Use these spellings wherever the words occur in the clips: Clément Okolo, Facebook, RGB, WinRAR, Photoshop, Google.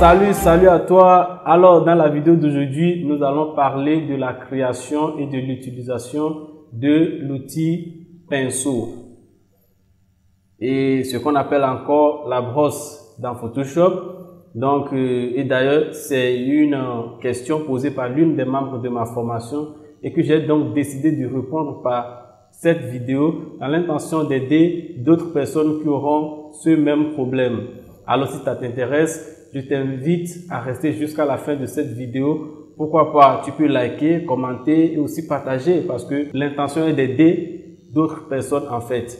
Salut à toi. Alors dans la vidéo d'aujourd'hui, nous allons parler de la création et de l'utilisation de l'outil pinceau et ce qu'on appelle encore la brosse dans Photoshop. Donc, et d'ailleurs c'est une question posée par l'une des membres de ma formation et que j'ai donc décidé de répondre par cette vidéo dans l'intention d'aider d'autres personnes qui auront ce même problème. Alors si ça t'intéresse, je t'invite à rester jusqu'à la fin de cette vidéo. Pourquoi pas, tu peux liker, commenter et aussi partager parce que l'intention est d'aider d'autres personnes en fait.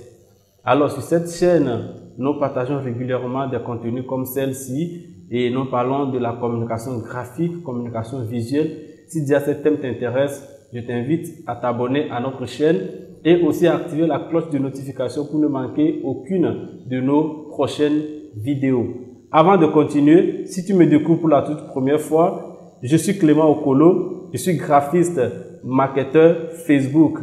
Alors sur cette chaîne, nous partageons régulièrement des contenus comme celle-ci et nous parlons de la communication graphique, communication visuelle. Si déjà ce thème t'intéresse, je t'invite à t'abonner à notre chaîne et aussi à activer la cloche de notification pour ne manquer aucune de nos prochaines vidéo. Avant de continuer, si tu me découvres pour la toute première fois, je suis Clément Okolo, je suis graphiste, marketeur Facebook.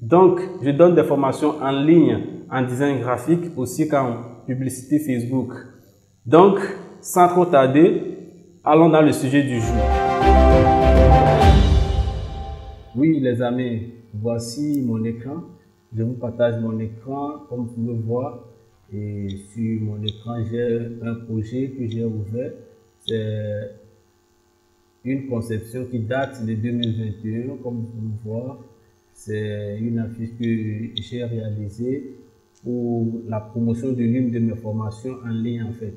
Donc, je donne des formations en ligne, en design graphique, aussi qu'en publicité Facebook. Donc, sans trop tarder, allons dans le sujet du jour. Oui, les amis, voici mon écran. Je vous partage mon écran, comme vous pouvez voir. Et sur mon écran, j'ai un projet que j'ai ouvert. C'est une conception qui date de 2021, comme vous pouvez voir. C'est une affiche que j'ai réalisée pour la promotion de l'une de mes formations en ligne en fait.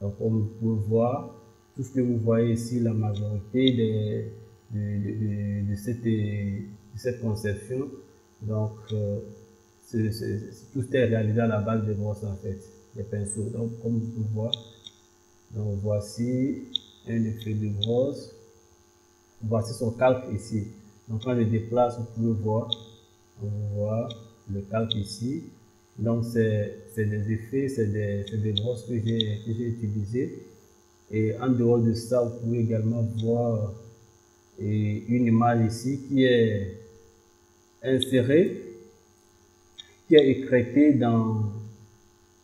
Donc comme vous pouvez voir, tout ce que vous voyez ici, la majorité de cette conception. Donc tout est réalisé à la base de brosses en fait, des pinceaux. Donc comme vous pouvez voir, donc voici un effet de brosse, voici son calque ici. Donc quand je déplace, vous pouvez voir, on voit le calque ici. Donc c'est des effets, c'est des brosses que j'ai utilisées. Et en dehors de ça, vous pouvez également voir une image ici qui est insérée, qui est écrété dans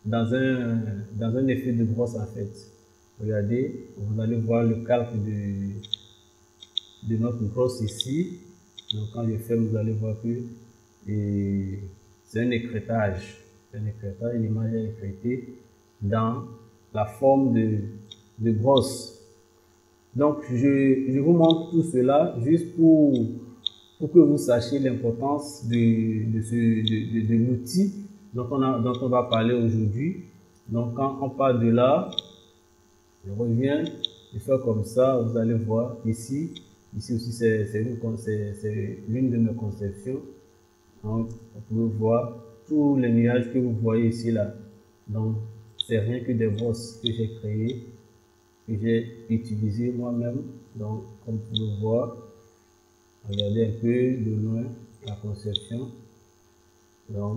un effet de brosse en fait. Regardez, vous allez voir le calque de notre brosse ici. Donc quand je ferme, vous allez voir que c'est un écrétage. L'image est écrétée dans la forme de brosse. Donc je vous montre tout cela juste pour que vous sachiez l'importance de l'outil dont on va parler aujourd'hui. Donc quand on parle de là, je reviens, je fais comme ça, vous allez voir ici. Ici aussi c'est l'une de mes conceptions. Donc on peut voir tous les nuages que vous voyez ici là. Donc c'est rien que des brosses que j'ai créées, que j'ai utilisées moi-même. Donc comme vous pouvez voir, regardez un peu de loin la conception. Donc,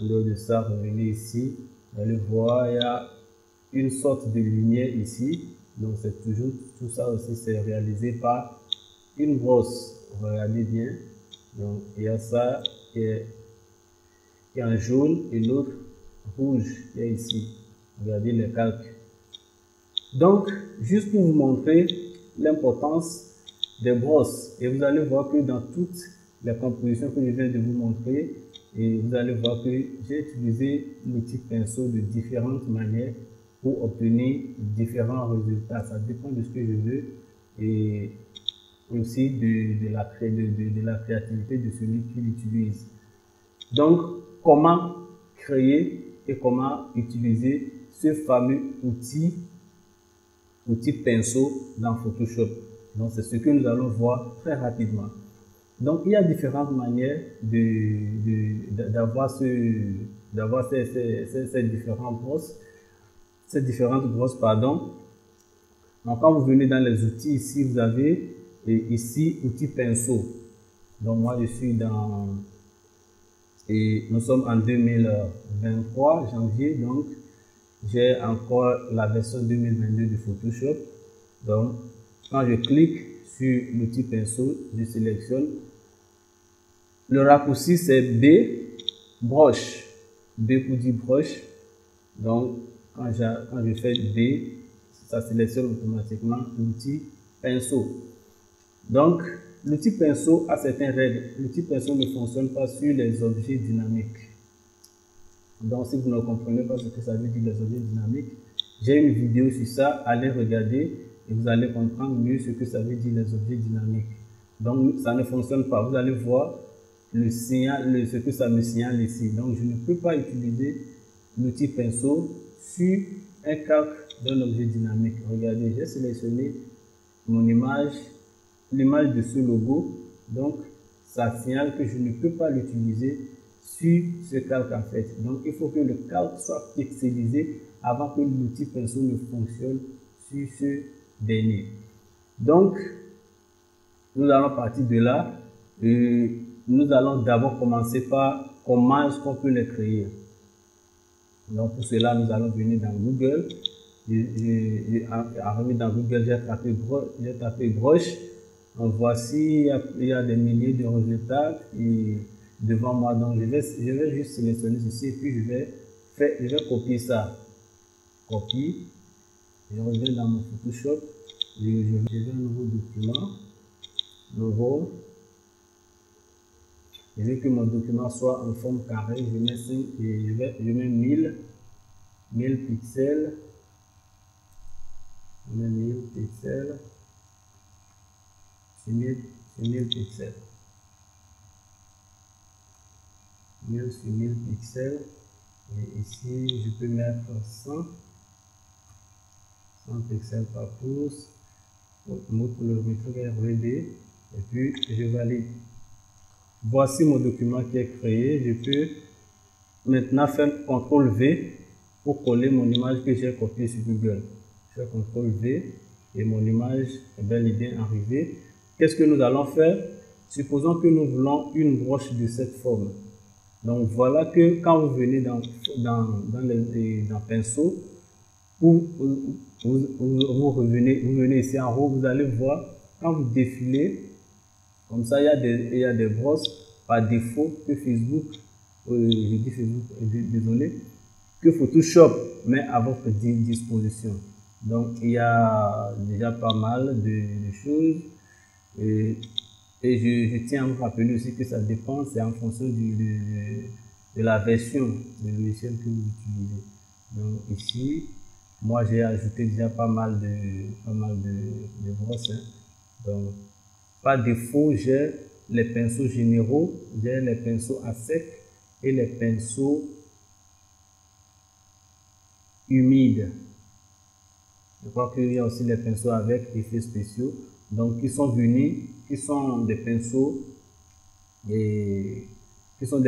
en dehors de ça, revenez ici. Vous allez voir, il y a une sorte de lumière ici. Donc, c'est toujours tout ça aussi, c'est réalisé par une brosse. Regardez bien. Donc, il y a ça qui est en jaune et l'autre rouge qui est ici. Regardez le calque. Donc, juste pour vous montrer l'importance des brosses, et vous allez voir que dans toutes les compositions que je viens de vous montrer, et vous allez voir que j'ai utilisé l'outil pinceau de différentes manières pour obtenir différents résultats. Ça dépend de ce que je veux et aussi de la créativité de celui qui l'utilise. Donc comment créer et comment utiliser ce fameux outil pinceau dans Photoshop? Donc c'est ce que nous allons voir très rapidement. Donc il y a différentes manières d'avoir ces différentes brosses. Donc quand vous venez dans les outils ici, vous avez ici outils pinceau. Donc moi je suis dans, et nous sommes en 2023 janvier, donc j'ai encore la version 2022 de Photoshop. Donc quand je clique sur l'outil pinceau, je sélectionne. Le raccourci c'est B, broche. B pour dire broche. Donc quand je fais B, ça sélectionne automatiquement l'outil pinceau. Donc, l'outil pinceau a certaines règles. L'outil pinceau ne fonctionne pas sur les objets dynamiques. Donc, si vous ne comprenez pas ce que ça veut dire les objets dynamiques, j'ai une vidéo sur ça, allez regarder et vous allez comprendre mieux ce que ça veut dire les objets dynamiques. Donc, ça ne fonctionne pas. Vous allez voir le signal, ce que ça me signale ici. Donc, je ne peux pas utiliser l'outil pinceau sur un calque d'un objet dynamique. Regardez, j'ai sélectionné mon image, l'image de ce logo. Donc, ça signale que je ne peux pas l'utiliser sur ce calque en fait. Donc, il faut que le calque soit pixelisé avant que l'outil pinceau ne fonctionne sur ce dernier. Donc, nous allons partir de là. Nous allons d'abord commencer par comment est-ce qu'on peut les créer. Donc, pour cela, nous allons venir dans Google. Arrivé dans Google, j'ai tapé brush. Donc, voici, il y a des milliers de résultats et devant moi. Donc, je vais juste sélectionner ceci et puis je vais copier ça. Copie. Je reviens dans mon Photoshop. Je vais un nouveau document. Nouveau. Je veux que mon document soit en forme carrée. Je mets 5 et je mets 1000 pixels. Je mets 1000 pixels. C'est 1000 pixels. 1000 sur 1000 pixels. Et ici, je peux mettre 100. 100 pixels par pouce. Mon colorimétrie est RGB. Et puis, je valide. Voici mon document qui est créé. Je peux maintenant faire CTRL V pour coller mon image que j'ai copiée sur Google. Je fais CTRL V et mon image est bel et bien arrivée. Qu'est-ce que nous allons faire? Supposons que nous voulons une broche de cette forme. Donc voilà que quand vous venez dans pinceau, vous venez ici en haut, vous allez voir quand vous défilez. Comme ça, il y a des brosses par défaut que Facebook, je dis Facebook, désolé, que Photoshop met à votre disposition. Donc, il y a déjà pas mal de choses. Et je tiens à vous rappeler aussi que ça dépend, c'est en fonction de la version de logiciel que vous utilisez. Donc, ici, moi, j'ai ajouté déjà pas mal de brosses. Hein. Donc, par défaut, j'ai les pinceaux généraux, j'ai les pinceaux à sec et les pinceaux humides. Je crois qu'il y a aussi les pinceaux avec effets spéciaux, donc qui sont des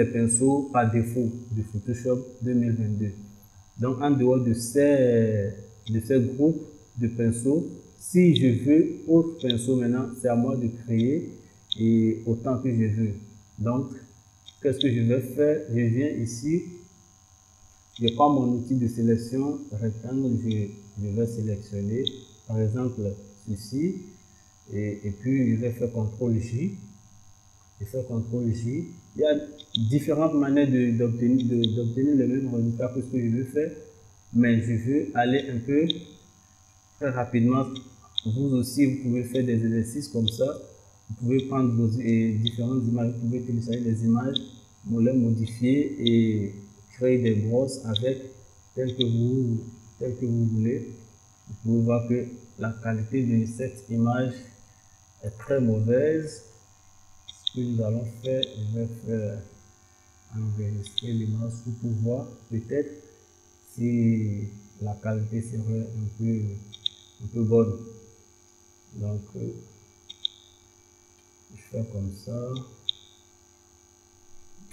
pinceaux par défaut de Photoshop 2022. Donc en dehors de ces groupes de pinceaux, si je veux autre pinceau maintenant, c'est à moi de créer et autant que je veux. Donc, qu'est-ce que je vais faire? Je viens ici, je prends mon outil de sélection rectangle, je vais sélectionner par exemple ceci et puis je vais faire CTRL-J. Je fais CTRL-J. Il y a différentes manières d'obtenir le même résultat que ce que je veux faire, mais je veux aller un peu très rapidement. Vous aussi, vous pouvez faire des exercices comme ça. Vous pouvez prendre vos différentes images, vous pouvez télécharger des images, les modifier et créer des brosses avec telles que vous voulez. Vous pouvez voir que la qualité de cette image est très mauvaise. Ce que nous allons faire, je vais faire enregistrer l'image pour voir peut-être si la qualité serait un peu bonne. Donc, je fais comme ça,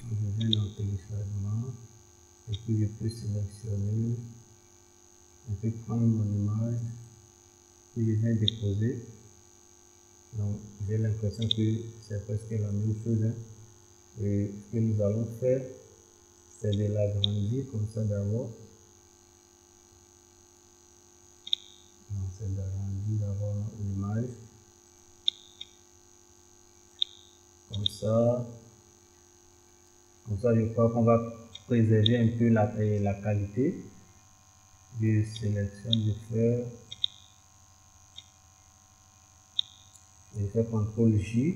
je viens dans téléchargement et puis je peux sélectionner, je peux prendre mon image, puis je viens déposer. Donc j'ai l'impression que c'est presque la même chose, hein. Et ce que nous allons faire, c'est de l'agrandir comme ça d'abord. Donc c'est d'agrandir d'abord l'image. Comme ça, je crois qu'on va préserver un peu la qualité. Je sélectionne, je fais Je fais CTRL-J.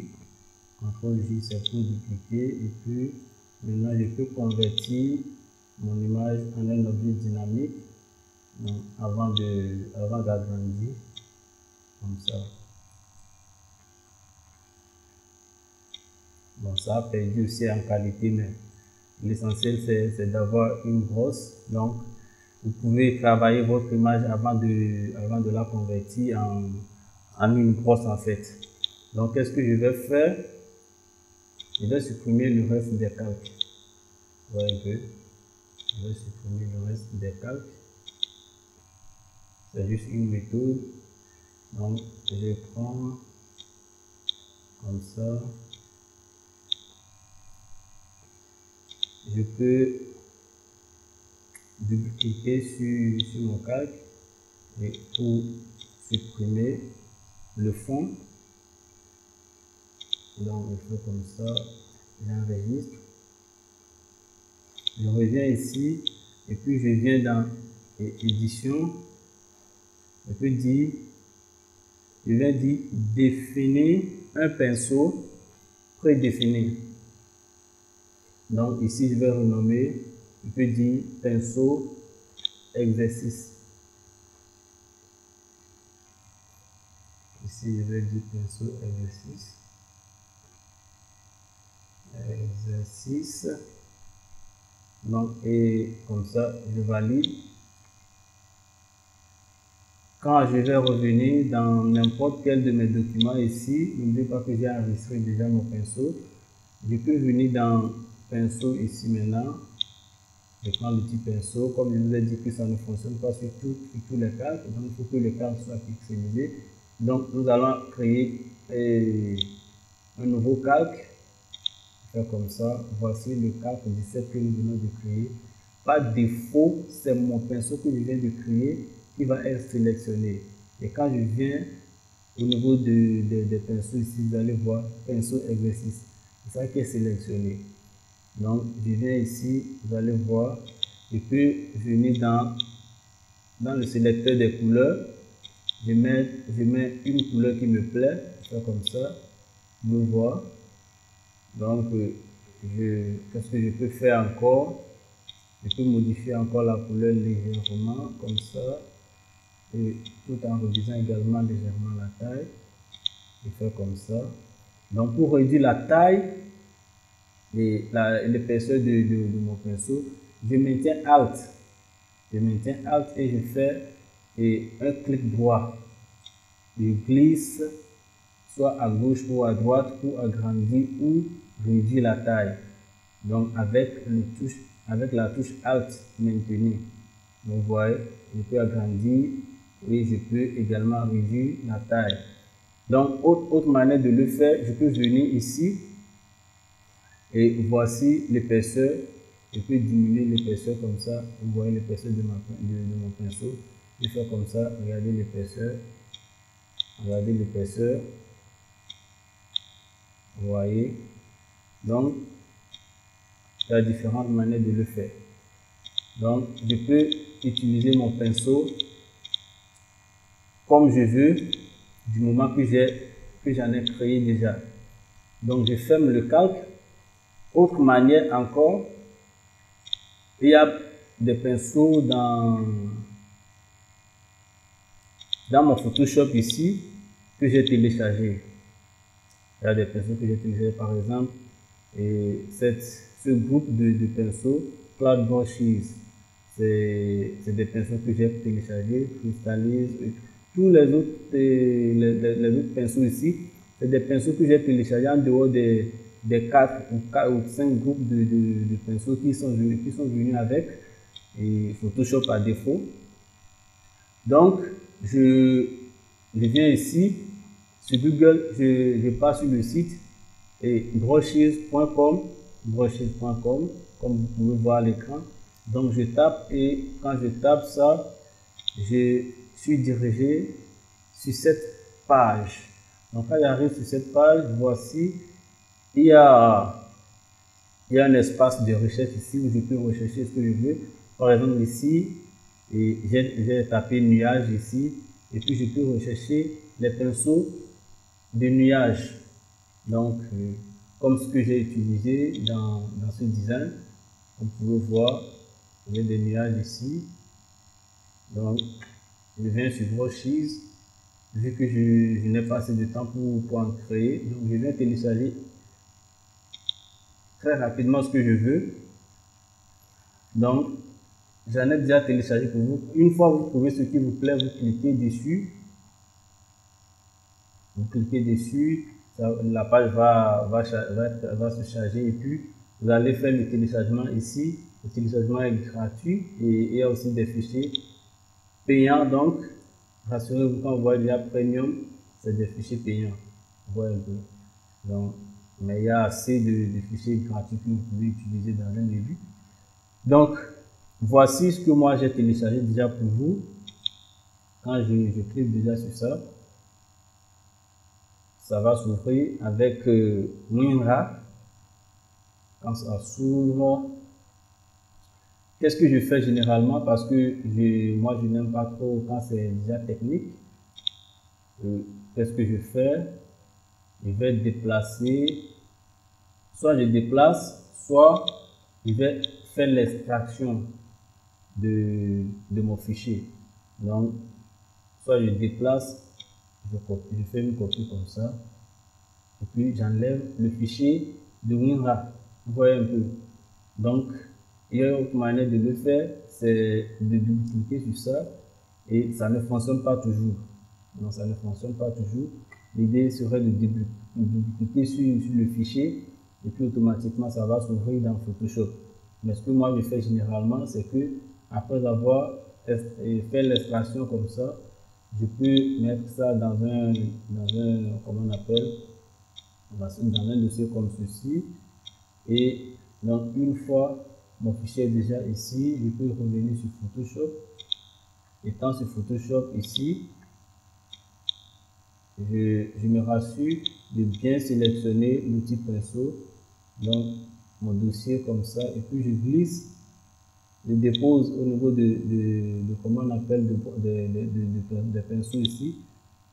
CTRL-J, c'est pour dupliquer. Et puis, maintenant, je peux convertir mon image en un objet dynamique. Donc, avant d'agrandir, comme ça. Bon, ça a perdu aussi en qualité, mais l'essentiel, c'est d'avoir une grosse. Donc, vous pouvez travailler votre image avant de la convertir en une grosse, en fait. Donc, qu'est-ce que je vais faire? Je vais supprimer le reste des calques. Voyez un peu. Je vais supprimer le reste des calques. C'est juste une méthode. Donc, je prends comme ça. Je peux double-cliquer sur mon calque et pour supprimer le fond. Donc on fait comme ça, j'enregistre. Je reviens ici et puis je viens dans édition. Je peux dire, je viens dire définir un pinceau prédéfini. Donc ici, je vais renommer, je peux dire pinceau exercice. Ici, je vais dire pinceau exercice. Exercice. Donc, et comme ça, je valide. Quand je vais revenir dans n'importe quel de mes documents ici, n'oubliez pas que j'ai enregistré déjà mon pinceau. Je peux venir dans pinceau ici maintenant, je prends l'outil pinceau, comme je vous ai dit que ça ne fonctionne pas sur tous les calques, donc il faut que les calques soient pixelisés. Donc nous allons créer un nouveau calque, faire comme ça, voici le calque 17 que nous venons de créer. Par défaut, c'est mon pinceau que je viens de créer qui va être sélectionné. Et quand je viens au niveau des pinceaux ici, vous allez voir pinceau exercice, c'est ça qui est sélectionné. Donc, je viens ici, vous allez voir, je peux venir dans le sélecteur des couleurs, je mets une couleur qui me plaît, je fais comme ça, je le vois. Donc, qu'est-ce que je peux faire encore? Je peux modifier encore la couleur légèrement, comme ça, et tout en réduisant également légèrement la taille, je fais comme ça. Donc, pour réduire la taille, et l'épaisseur de mon pinceau, je maintiens Alt. Je maintiens Alt et je fais un clic droit. Je glisse soit à gauche ou à droite pour agrandir ou réduire la taille. Donc avec la touche Alt maintenue. Donc vous voyez, je peux agrandir et je peux également réduire la taille. Donc autre manière de le faire, je peux venir ici. Et voici l'épaisseur, je peux diminuer l'épaisseur comme ça, vous voyez l'épaisseur de mon pinceau, je fais comme ça, regardez l'épaisseur, vous voyez, donc il y a différentes manières de le faire. Donc je peux utiliser mon pinceau comme je veux, du moment que j'en ai créé déjà. Donc je ferme le calque. Autre manière encore, il y a des pinceaux dans mon Photoshop ici que j'ai téléchargé. Il y a des pinceaux que j'ai téléchargés, par exemple, et ce groupe de pinceaux, Cloud Brushes, c'est des pinceaux que j'ai téléchargés, Crystallise, tous les autres pinceaux ici, c'est des pinceaux que j'ai téléchargés en dehors des 4 ou 5 groupes de pinceaux qui sont venus avec et Photoshop à défaut. Donc je viens ici sur Google, je passe sur le site et brushes.com, comme vous pouvez voir à l'écran. Donc je tape et quand je tape ça, je suis dirigé sur cette page. Donc quand j'arrive sur cette page, voici, il y a un espace de recherche ici où je peux rechercher ce que je veux. Par exemple ici, j'ai tapé nuage ici, et puis je peux rechercher les pinceaux de nuages, donc comme ce que j'ai utilisé dans ce design. Vous pouvez voir, j'ai des nuages ici. Donc je viens sur brushes, vu que je n'ai pas assez de temps pour en créer, donc je viens télécharger très rapidement ce que je veux. Donc j'en ai déjà téléchargé pour vous. Une fois vous trouvez ce qui vous plaît, vous cliquez dessus. Vous cliquez dessus, la page va se charger et puis vous allez faire le téléchargement ici. Le téléchargement est gratuit et il y a aussi des fichiers payants. Donc rassurez-vous, quand vous voyez déjà premium, c'est des fichiers payants. Voyez un peu. Donc, mais il y a assez de fichiers gratuits que vous pouvez utiliser dans un début. Donc voici ce que moi j'ai téléchargé déjà pour vous. Quand je clique déjà sur ça, ça va s'ouvrir avec WinRAR. Quand ça s'ouvre, qu'est-ce que je fais généralement, parce que moi je n'aime pas trop quand c'est déjà technique. Qu'est-ce que je fais? Je vais déplacer, soit je déplace, soit je vais faire l'extraction de mon fichier. Donc, soit je déplace, je fais une copie comme ça, et puis j'enlève le fichier de WinRAR. Vous voyez un peu. Donc, il y a une autre manière de le faire, c'est de double-cliquer sur ça, et ça ne fonctionne pas toujours. Non, ça ne fonctionne pas toujours. L'idée serait de double-cliquer sur le fichier, et puis automatiquement ça va s'ouvrir dans Photoshop. Mais ce que moi je fais généralement, c'est que après avoir fait l'extraction comme ça, je peux mettre ça dans un comment on appelle, dans un dossier comme ceci. Et donc une fois mon fichier est déjà ici, je peux revenir sur Photoshop. Étant sur Photoshop ici, je me rassure de bien sélectionner l'outil pinceau, donc mon dossier comme ça, et puis je glisse, je dépose au niveau de comment on appelle de pinceaux ici.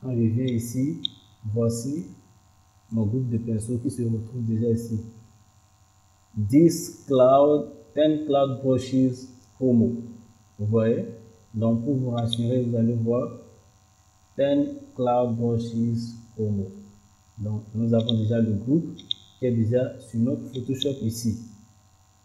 Quand je viens ici, voici mon groupe de pinceaux qui se retrouve déjà ici. 10 cloud, 10 cloud brushes promo. Vous voyez? Donc pour vous rassurer, vous allez voir 10 cloud brushes promo. Donc nous avons déjà le groupe qui est déjà sur notre Photoshop ici.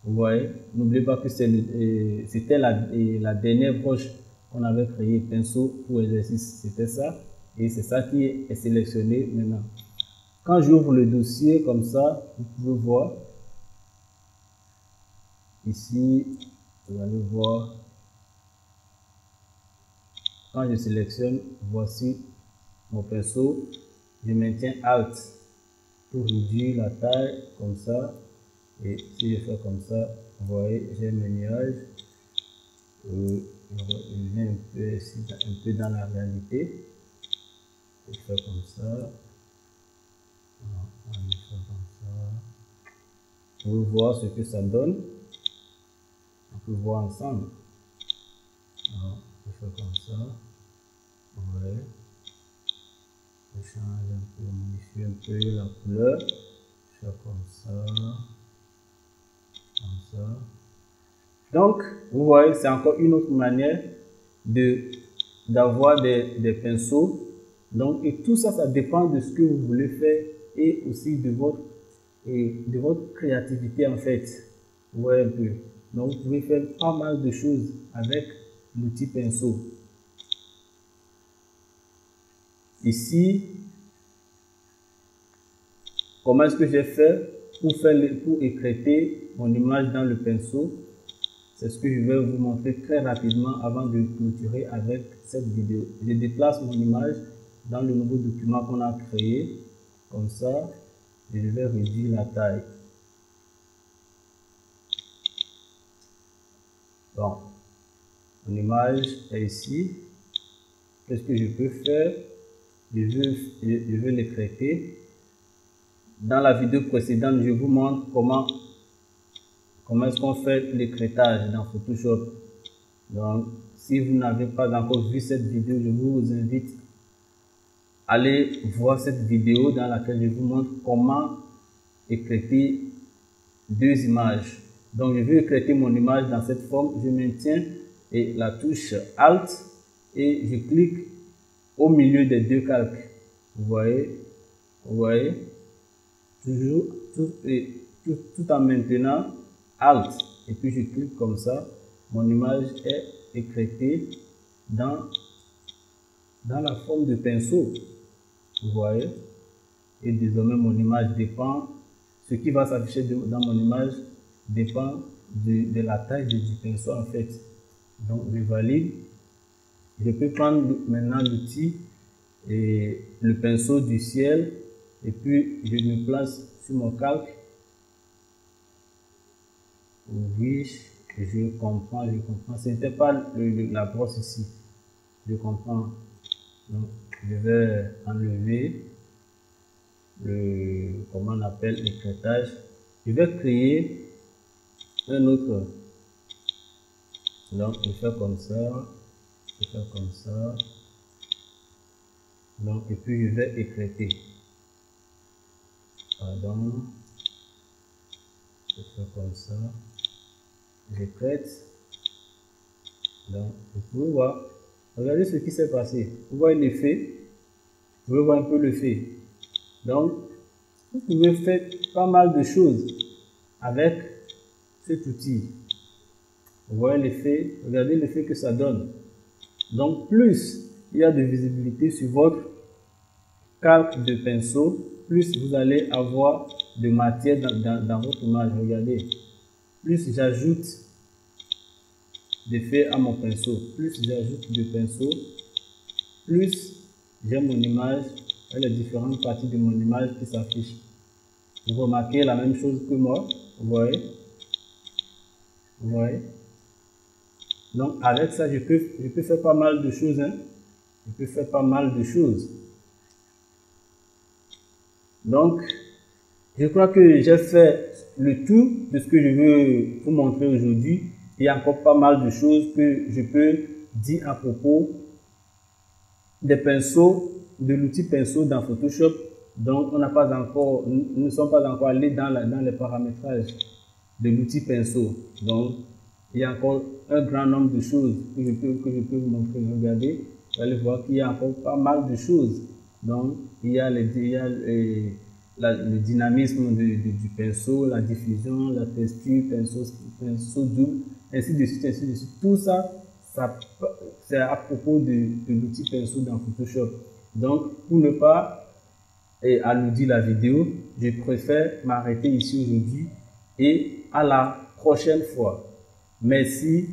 Vous voyez, n'oubliez pas que c'était la dernière broche qu'on avait créée, pinceau pour exercice, c'était ça, et c'est ça qui est sélectionné maintenant. Quand j'ouvre le dossier comme ça, vous pouvez voir ici, vous allez voir, quand je sélectionne, voici mon pinceau, je maintiens Alt pour réduire la taille comme ça, et si je fais comme ça, vous voyez, j'ai mes nuages. Je viens un peu dans la réalité, je fais comme ça, pour voir ce que ça donne. On peut voir ensemble. Alors, je fais comme ça, vous voyez. Je change un peu, je modifie un peu la couleur, je fais comme ça, comme ça. Donc vous voyez, c'est encore une autre manière d'avoir des pinceaux. Donc, et tout ça, ça dépend de ce que vous voulez faire et aussi de votre créativité en fait. Vous voyez un peu. Donc vous pouvez faire pas mal de choses avec l'outil pinceau. Ici, comment est-ce que j'ai fait pour écréter mon image dans le pinceau? C'est ce que je vais vous montrer très rapidement avant de clôturer avec cette vidéo. Je déplace mon image dans le nouveau document qu'on a créé, comme ça, et je vais réduire la taille. Bon, mon image est ici. Qu'est-ce que je peux faire? Je veux l'écréter. Dans la vidéo précédente, je vous montre comment est-ce qu'on fait l'écrétage dans Photoshop. Donc, si vous n'avez pas encore vu cette vidéo, je vous invite allez voir cette vidéo dans laquelle je vous montre comment écrêter deux images. Donc je vais écrêter mon image dans cette forme, je maintiens et la touche Alt et je clique au milieu des deux calques. Vous voyez, toujours tout en maintenant Alt et puis je clique comme ça, mon image est écrêtée dans la forme de pinceau. Vous voyez, et désormais mon image dépend, ce qui va s'afficher dans mon image dépend de la taille du pinceau en fait. Donc je valide, je peux prendre maintenant l'outil et le pinceau du ciel et puis je me place sur mon calque. Oui, je comprends, c'était pas la brosse ici, je comprends. Donc je vais enlever le, comment on appelle, l'écrêtage. Je vais créer un autre. Donc je fais comme ça, je fais comme ça. Donc et puis je vais écrêter. Pardon. Je fais comme ça. J'écrète. Donc vous pouvez voir. Regardez ce qui s'est passé. Vous voyez l'effet. Vous pouvez voir un peu l'effet. Donc vous pouvez faire pas mal de choses avec cet outil. Vous voyez l'effet, regardez l'effet que ça donne. Donc plus il y a de visibilité sur votre calque de pinceau, plus vous allez avoir de matière dans votre image. Regardez, plus j'ajoute d'effets à mon pinceau, plus j'ajoute de pinceau, plus j'ai mon image et les différentes parties de mon image qui s'affichent. Vous remarquez la même chose que moi, vous voyez, Donc avec ça, je peux faire pas mal de choses, hein. Je peux faire pas mal de choses. Donc, je crois que j'ai fait le tour de ce que je veux vous montrer aujourd'hui. Il y a encore pas mal de choses que je peux dire à propos des pinceaux, de l'outil pinceau dans Photoshop. Donc, nous ne sommes pas encore allés dans les paramétrages de l'outil pinceau. Donc, il y a encore un grand nombre de choses que je peux vous montrer. Regardez, vous allez voir qu'il y a encore pas mal de choses. Donc, il y a le dynamisme du pinceau, la diffusion, la texture, pinceau double, ainsi de suite. Tout ça c'est à propos de l'outil pinceau dans Photoshop. Donc, pour ne pas alourdir la vidéo, je préfère m'arrêter ici aujourd'hui et à la prochaine fois. Merci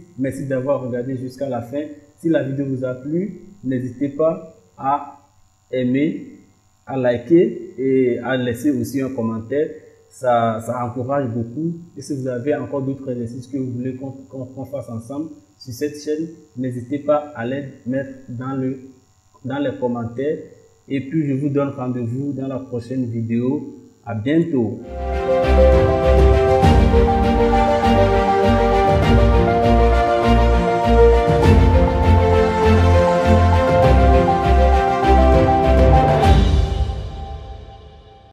d'avoir regardé jusqu'à la fin. Si la vidéo vous a plu, n'hésitez pas à aimer, à liker et à laisser aussi un commentaire. Ça encourage beaucoup. Et si vous avez encore d'autres exercices que vous voulez qu'on fasse ensemble sur cette chaîne, n'hésitez pas à les mettre dans les commentaires. Et puis, je vous donne rendez-vous dans la prochaine vidéo. À bientôt.